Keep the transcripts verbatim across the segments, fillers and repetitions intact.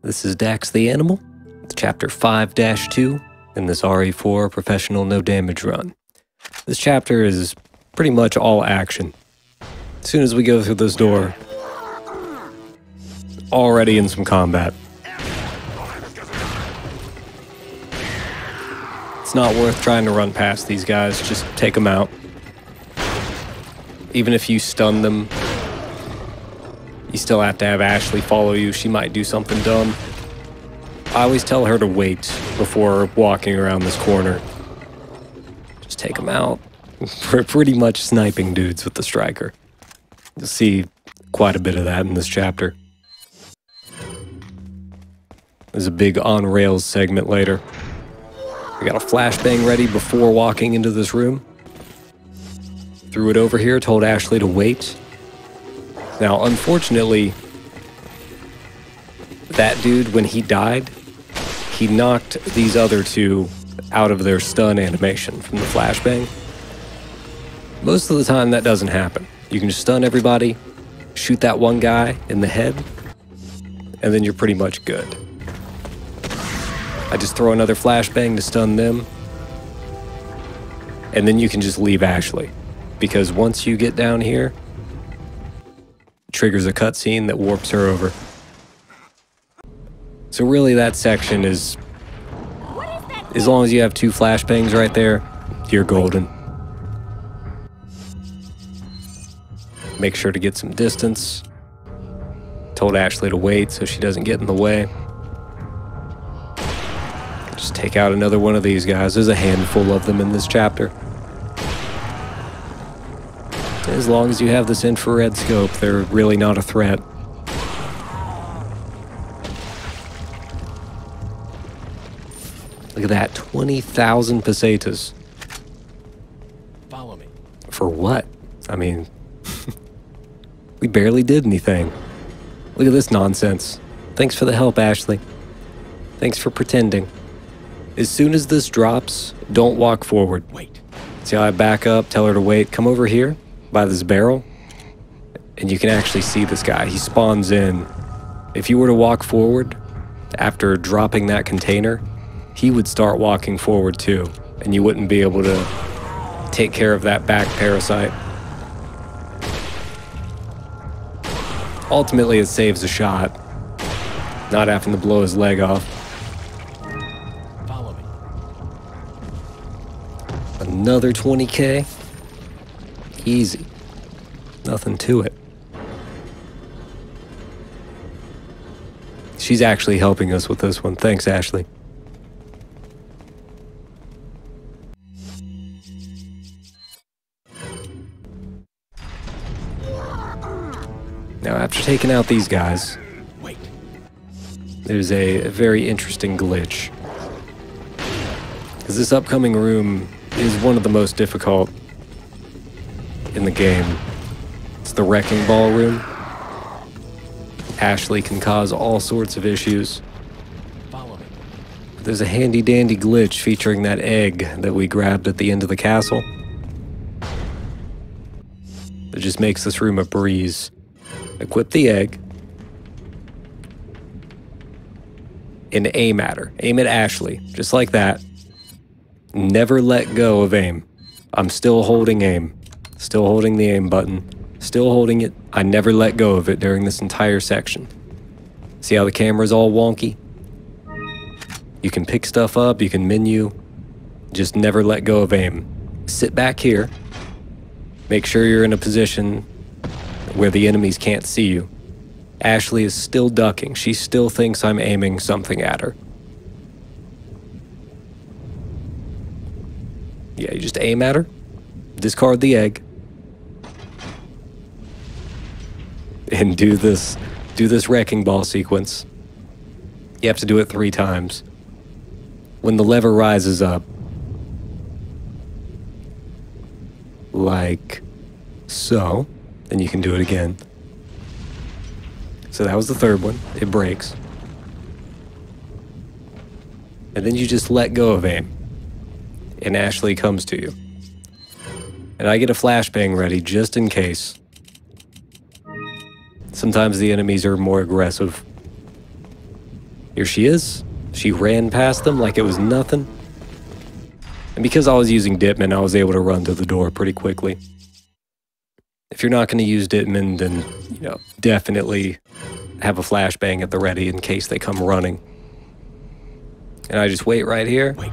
This is Dax the Animal, Chapter five dash two, in this R E four Professional No Damage Run. This chapter is pretty much all action. As soon as we go through this door, already in some combat. It's not worth trying to run past these guys, just take them out. Even if you stun them, you still have to have Ashley follow you. She might do something dumb. I always tell her to wait before walking around this corner. Just take them out. We're pretty much sniping dudes with the striker. You'll see quite a bit of that in this chapter. There's a big on-rails segment later. We got a flashbang ready before walking into this room. Threw it over here, told Ashley to wait. Now, unfortunately, that dude, when he died, he knocked these other two out of their stun animation from the flashbang. Most of the time, that doesn't happen. You can just stun everybody, shoot that one guy in the head, and then you're pretty much good. I just throw another flashbang to stun them, and then you can just leave Ashley, because once you get down here, triggers a cutscene that warps her over. So really that section is, as long as you have two flashbangs right there, you're golden. Make sure to get some distance. Told Ashley to wait so she doesn't get in the way. Just take out another one of these guys. There's a handful of them in this chapter. As long as you have this infrared scope, they're really not a threat. Look at that, twenty thousand pesetas. Follow me. For what? I mean, we barely did anything. Look at this nonsense. Thanks for the help, Ashley. Thanks for pretending. As soon as this drops, don't walk forward. Wait. See how I back up, tell her to wait, come over here by this barrel, and you can actually see this guy. He spawns in. If you were to walk forward after dropping that container, he would start walking forward too, and you wouldn't be able to take care of that back parasite. Ultimately, it saves a shot, not having to blow his leg off. Follow me. Another twenty K. Easy. Nothing to it. She's actually helping us with this one. Thanks, Ashley. Now, after taking out these guys, wait. There's a very interesting glitch. Because this upcoming room is one of the most difficult in the game. It's the wrecking ball room. Ashley can cause all sorts of issues. Follow me. There's a handy dandy glitch featuring that egg that we grabbed at the end of the castle. It just makes this room a breeze. Equip the egg and aim at her. Aim at Ashley, just like that. Never let go of aim. I'm still holding aim. Still holding the aim button. Still holding it. I never let go of it during this entire section. See how the camera's all wonky? You can pick stuff up, you can menu. Just never let go of aim. Sit back here. Make sure you're in a position where the enemies can't see you. Ashley is still ducking. She still thinks I'm aiming something at her. Yeah, you just aim at her. Discard the egg. And do this, do this wrecking ball sequence. You have to do it three times. When the lever rises up, like so, then you can do it again. So that was the third one. It breaks. And then you just let go of aim. And Ashley comes to you. And I get a flashbang ready just in case. Sometimes the enemies are more aggressive. Here she is. She ran past them like it was nothing. And because I was using Dittman, I was able to run to the door pretty quickly. If you're not going to use Dittman, then, you know, definitely have a flashbang at the ready in case they come running. And I just wait right here. Wait.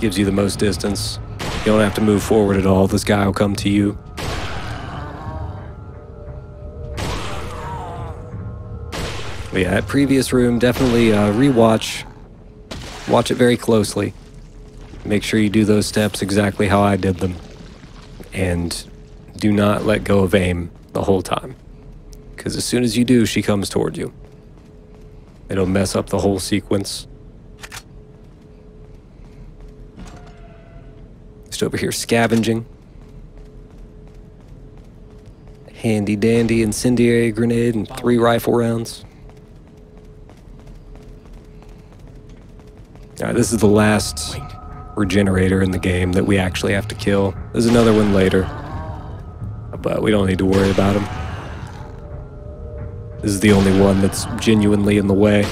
Gives you the most distance. You don't have to move forward at all. This guy will come to you. But yeah, that previous room, definitely uh, rewatch. Watch it very closely. Make sure you do those steps exactly how I did them. And do not let go of aim the whole time. Because as soon as you do, she comes toward you. It'll mess up the whole sequence. Just over here scavenging. Handy dandy incendiary grenade and three rifle rounds. Alright, this is the last regenerator in the game that we actually have to kill. There's another one later, but we don't need to worry about him. This is the only one that's genuinely in the way.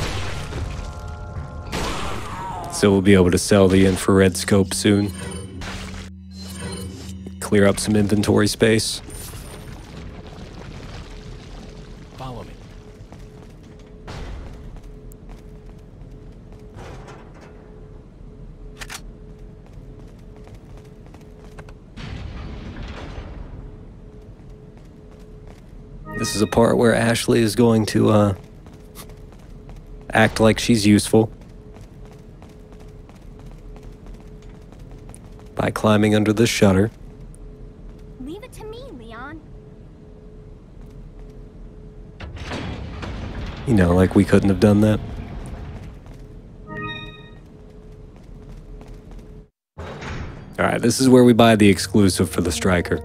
So we'll be able to sell the infrared scope soon. Clear up some inventory space. Follow me. This is a part where Ashley is going to uh, act like she's useful by climbing under the shutter. Leave it to me, Leon. You know, like we couldn't have done that. All right, this is where we buy the exclusive for the Striker.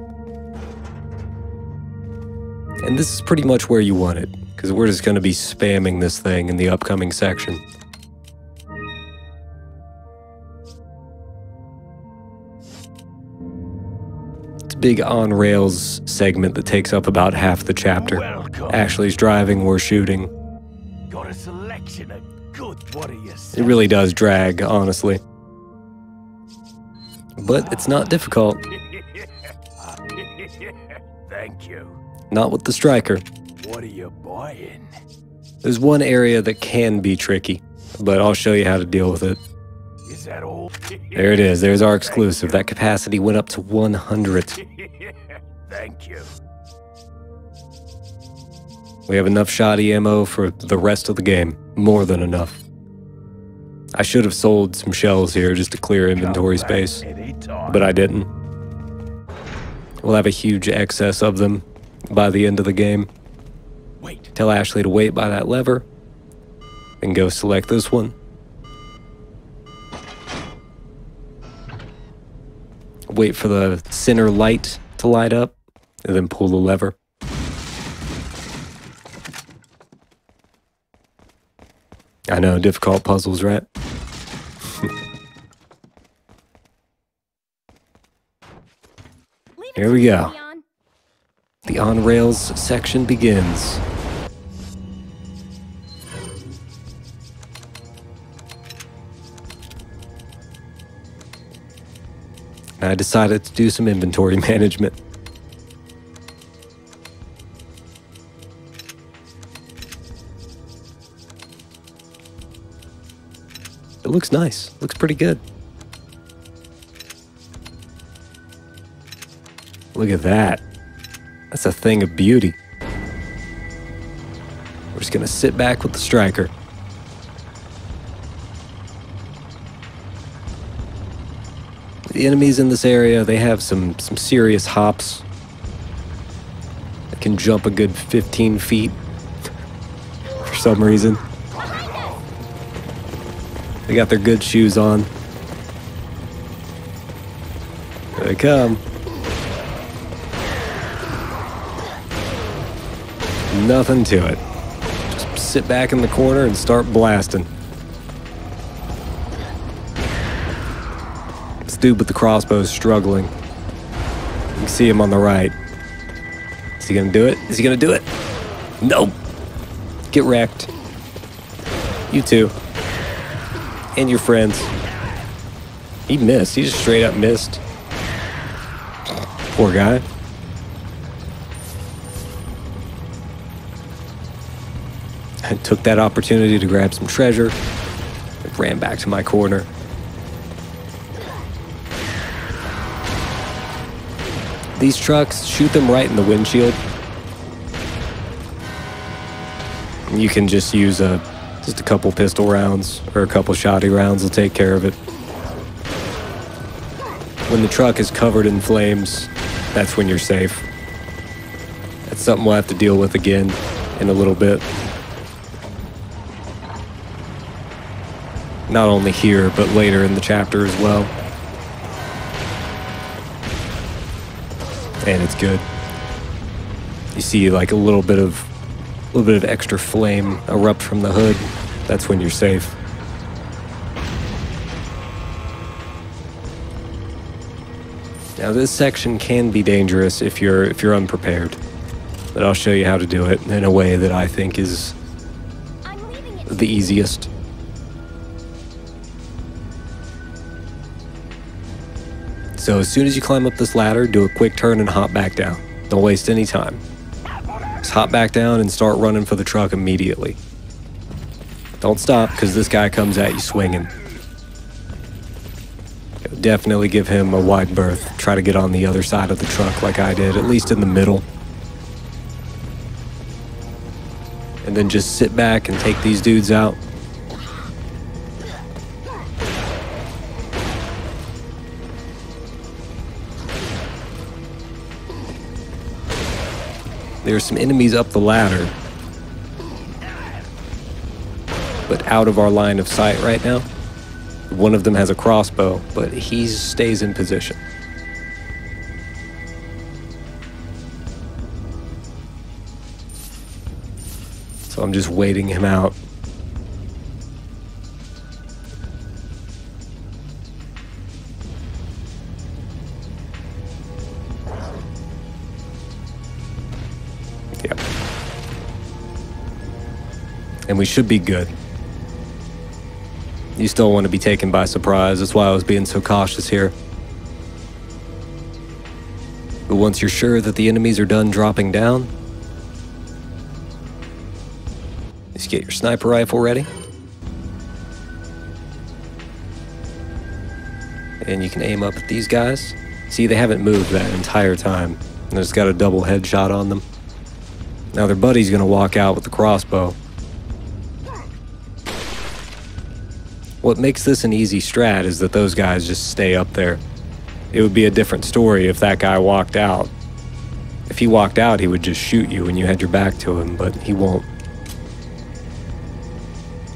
And this is pretty much where you want it, because we're just going to be spamming this thing in the upcoming section. It's a big on-rails segment that takes up about half the chapter. Welcome. Ashley's driving, we're shooting. Got a selection of good, what are you saying? It really does drag, honestly. But it's not difficult. Thank you. Not with the Striker. What are you buying? There's one area that can be tricky, but I'll show you how to deal with it. Is that all? There it is. There's our exclusive. That capacity went up to one hundred. Thank you. We have enough shoddy ammo for the rest of the game. More than enough. I should have sold some shells here just to clear inventory space, but I didn't. We'll have a huge excess of them by the end of the game. Wait. Tell Ashley to wait by that lever and go select this one. Wait for the center light to light up and then pull the lever. I know, difficult puzzles, right? Here we go. The on-rails section begins. And I decided to do some inventory management. It looks nice. Looks pretty good. Look at that. That's a thing of beauty. We're just gonna sit back with the Striker. The enemies in this area, they have some, some serious hops. They can jump a good fifteen feet for some reason. They got their good shoes on. Here they come. Nothing to it. Just sit back in the corner and start blasting. This dude with the crossbow is struggling. You can see him on the right. Is he gonna do it? Is he gonna do it? Nope. Get wrecked. You too. And your friends. He missed. He just straight up missed. Poor guy. I took that opportunity to grab some treasure. I ran back to my corner. These trucks, shoot them right in the windshield. You can just use a, just a couple pistol rounds or a couple shoddy rounds will take care of it. When the truck is covered in flames, that's when you're safe. That's something we'll have to deal with again in a little bit. Not only here, but later in the chapter as well. And it's good. You see like a little bit of a little bit of extra flame erupt from the hood. That's when you're safe. Now this section can be dangerous if you're if you're unprepared, but I'll show you how to do it in a way that I think is the easiest. So as soon as you climb up this ladder, do a quick turn and hop back down. Don't waste any time. Just hop back down and start running for the truck immediately. Don't stop, because this guy comes at you swinging. Definitely give him a wide berth. Try to get on the other side of the truck like I did, at least in the middle. And then just sit back and take these dudes out. There's some enemies up the ladder, but out of our line of sight right now. One of them has a crossbow, but he stays in position. So I'm just waiting him out. And we should be good. You still want to be taken by surprise. That's why I was being so cautious here. But once you're sure that the enemies are done dropping down, just get your sniper rifle ready. And you can aim up at these guys. See, they haven't moved that entire time. And it's got a double headshot on them. Now their buddy's gonna walk out with the crossbow. What makes this an easy strat is that those guys just stay up there. It would be a different story if that guy walked out. If he walked out, he would just shoot you when you had your back to him, but he won't.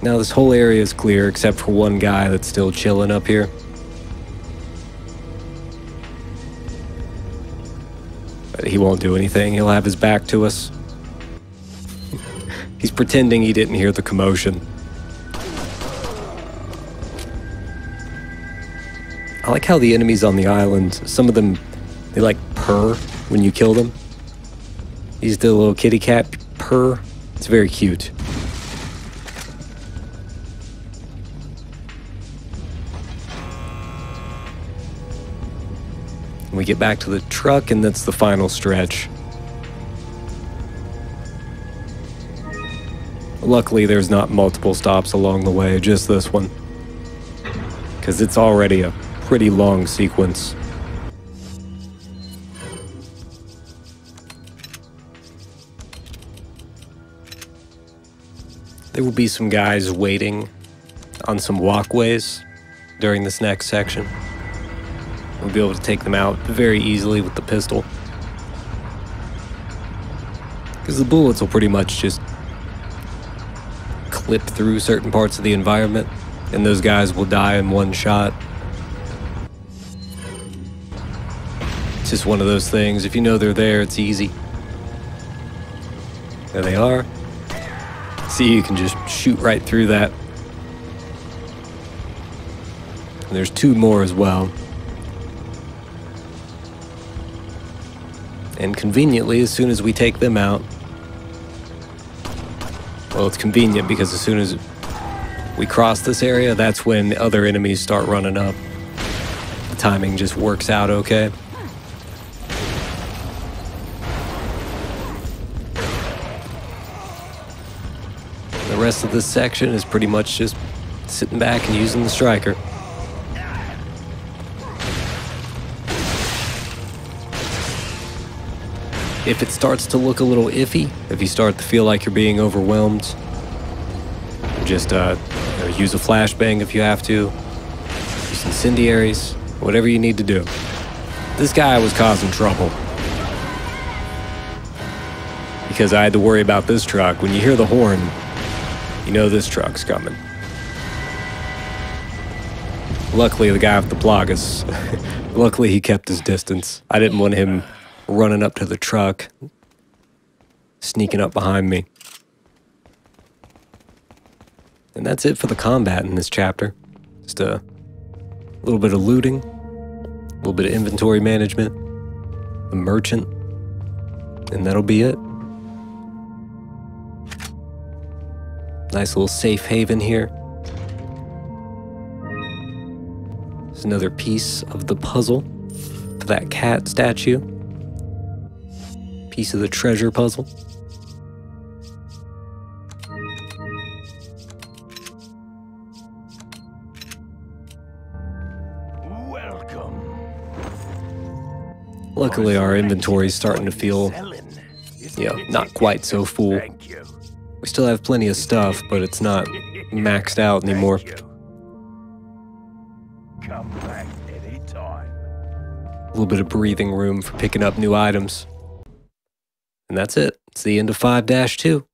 Now this whole area is clear except for one guy that's still chilling up here. But he won't do anything. He'll have his back to us. He's pretending he didn't hear the commotion. I like how the enemies on the island, some of them, they like purr when you kill them. These the little kitty cat purr. It's very cute. We get back to the truck, and that's the final stretch. Luckily, there's not multiple stops along the way, just this one. Because it's already a pretty long sequence. There will be some guys waiting on some walkways during this next section. We'll be able to take them out very easily with the pistol, because the bullets will pretty much just clip through certain parts of the environment, and those guys will die in one shot. It's just one of those things. If you know they're there, it's easy. There they are. See, you can just shoot right through that. And there's two more as well. And conveniently, as soon as we take them out... Well, it's convenient because as soon as... we cross this area, that's when other enemies start running up. The timing just works out okay. The rest of this section is pretty much just sitting back and using the striker. If it starts to look a little iffy, if you start to feel like you're being overwhelmed, just uh, you know, use a flashbang if you have to, use incendiaries, whatever you need to do. This guy was causing trouble because I had to worry about this truck. When you hear the horn, you know this truck's coming. Luckily, the guy with the Plagas, luckily he kept his distance. I didn't want him running up to the truck, sneaking up behind me. And that's it for the combat in this chapter. Just a little bit of looting, a little bit of inventory management, the merchant, and that'll be it. Nice little safe haven here. There's another piece of the puzzle for that cat statue. Piece of the treasure puzzle. Welcome. Luckily, our inventory is starting to feel, you know, not quite so full. We still have plenty of stuff, but it's not maxed out anymore. Come back anytime. A little bit of breathing room for picking up new items. And that's it. It's the end of five dash two.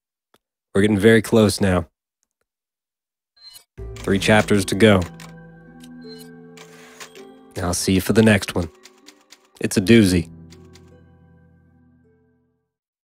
We're getting very close now. Three chapters to go. I'll see you for the next one. It's a doozy.